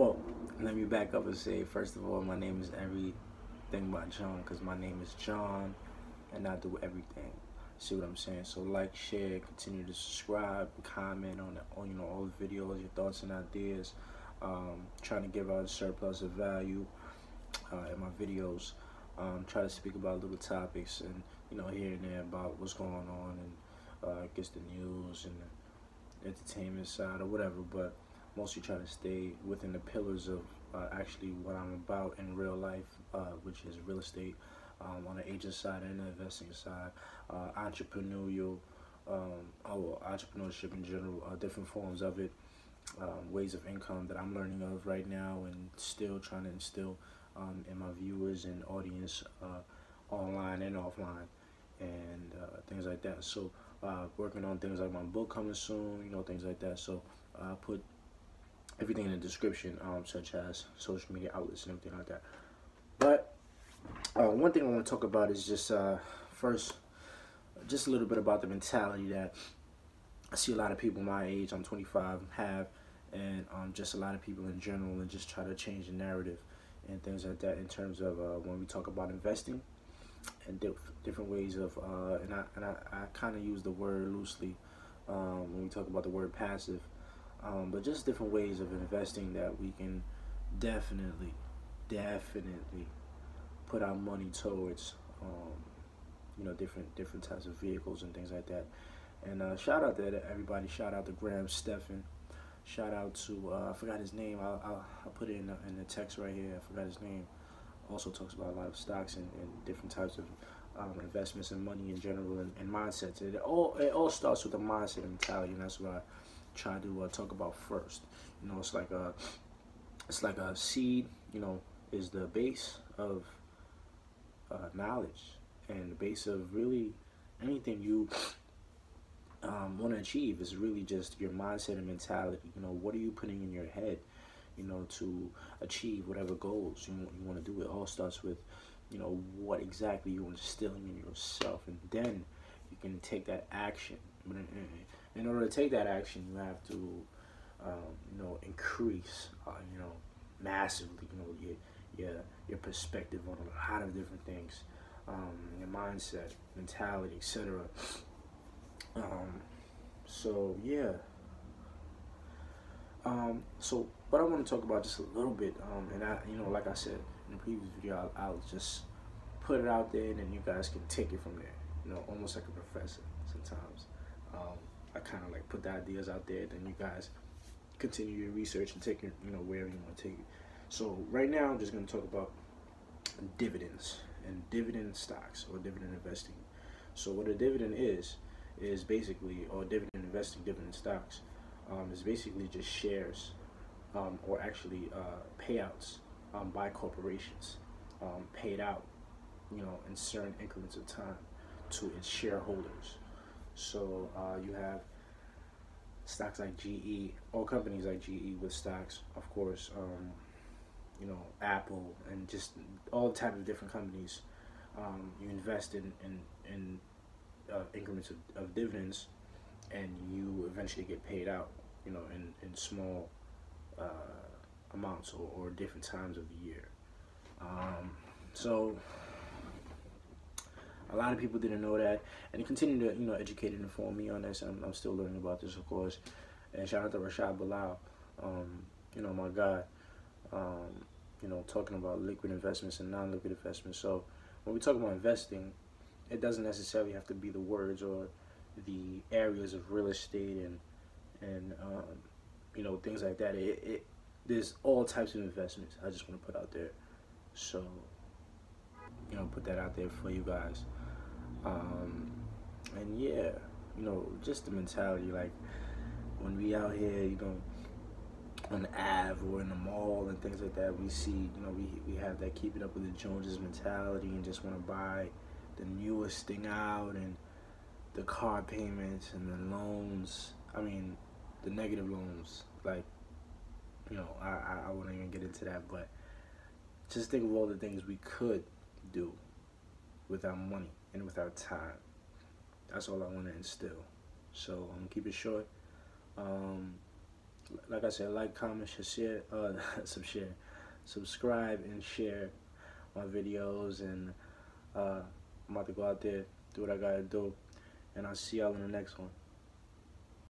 Well, let me back up and say, first of all, my name is Everything by John, because my name is John, and I do everything. See what I'm saying? So like, share, continue to subscribe, comment on all the videos, your thoughts and ideas. Trying to give out a surplus of value in my videos. Try to speak about little topics and here and there about what's going on, and I guess the news and the entertainment side or whatever, but mostly trying to stay within the pillars of actually what I'm about in real life, which is real estate. On the agent side and the investing side, entrepreneurial, or entrepreneurship in general, different forms of it, ways of income that I'm learning of right now and still trying to instill in my viewers and audience, online and offline, and things like that. So working on things like my book coming soon, things like that. So I put everything in the description, such as social media outlets and everything like that. But one thing I want to talk about is just first, just a little bit about the mentality that I see a lot of people my age, I'm 25, have, and just a lot of people in general, and just try to change the narrative and things like that in terms of when we talk about investing and different ways of, and I kind of use the word loosely when we talk about the word passive, but just different ways of investing that we can definitely put our money towards, different types of vehicles and things like that. And shout out to everybody. Shout out to Graham Stephan. Shout out to I forgot his name. I'll put it in the text right here. I forgot his name. Also talks about a lot of stocks and different types of investments and money in general, and mindsets. It all starts with the mindset and mentality, and that's what I try to talk about first. It's like a seed. Is the base of knowledge, and the base of really anything you want to achieve is really just your mindset and mentality. What are you putting in your head, to achieve whatever goals you want to do? It all starts with, what exactly you're instilling in yourself, and then you can take that action. But in order to take that action, you have to, increase, massively, your perspective on a lot of different things, your mindset, mentality, etc. So yeah. So what I want to talk about just a little bit, and I, like I said in the previous video, I'll just put it out there, and then you guys can take it from there. Almost like a professor sometimes. I kind of like put the ideas out there, then you guys continue your research and take it, wherever you want to take it. So right now I'm just going to talk about dividends and dividend stocks or dividend investing. So what a dividend is basically, or dividend investing, dividend stocks, is basically just shares, or actually payouts by corporations, paid out, in certain increments of time to its shareholders. So you have stocks like GE, or companies like GE with stocks, of course, Apple, and just all type of different companies. You invest in increments of dividends, and you eventually get paid out, in small amounts, or different times of the year. So a lot of people didn't know that, and continue to educate and inform me on this. I'm still learning about this, of course. And shout out to Rashad Bilal, my guy, talking about liquid investments and non-liquid investments. So when we talk about investing, it doesn't necessarily have to be the words or the areas of real estate and things like that. There's all types of investments. I just want to put out there. So put that out there for you guys. And yeah, just the mentality, like when we out here, on the Ave or in the mall and things like that, we see, we have that keeping up with the Joneses mentality, and just want to buy the newest thing out, and the car payments and the loans. I mean, the negative loans. Like, I wouldn't even get into that, but just think of all the things we could do with our money and with our time. That's all I want to instill. So I'm gonna keep it short. like I said, like, comment, share, subscribe, and share my videos. And I'm about to go out there, do what I gotta do, and I'll see y'all in the next one.